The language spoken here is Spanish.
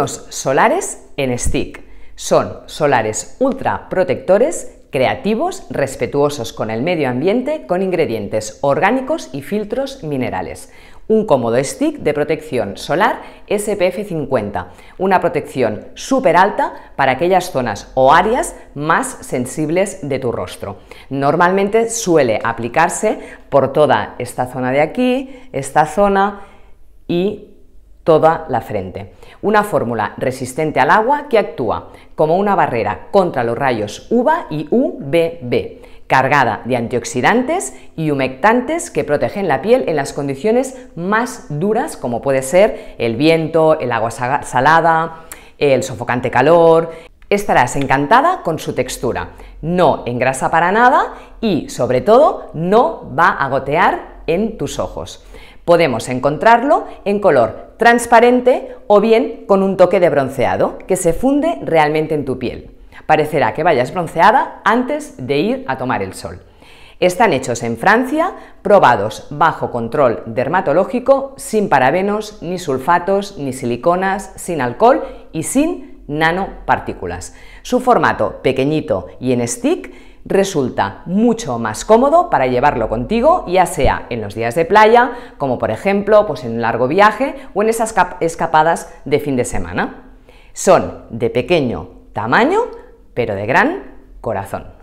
unos solares en stick. Son solares ultra protectores, creativos, respetuosos con el medio ambiente, con ingredientes orgánicos y filtros minerales. Un cómodo stick de protección solar SPF 50, una protección súper alta para aquellas zonas o áreas más sensibles de tu rostro. Normalmente suele aplicarse por toda esta zona de aquí, esta zona y toda la frente. Una fórmula resistente al agua que actúa como una barrera contra los rayos UVA y UVB, cargada de antioxidantes y humectantes que protegen la piel en las condiciones más duras, como puede ser el viento, el agua salada, el sofocante calor. Estarás encantada con su textura. No engrasa para nada y, sobre todo, no va a gotear en tus ojos. Podemos encontrarlo en color transparente o bien con un toque de bronceado que se funde realmente en tu piel. Parecerá que vayas bronceada antes de ir a tomar el sol. Están hechos en Francia, probados bajo control dermatológico, sin parabenos, ni sulfatos, ni siliconas, sin alcohol y sin nanopartículas. Su formato pequeñito y en stick resulta mucho más cómodo para llevarlo contigo, ya sea en los días de playa, como por ejemplo en un largo viaje o en esas escapadas de fin de semana. Son de pequeño tamaño, pero de gran corazón.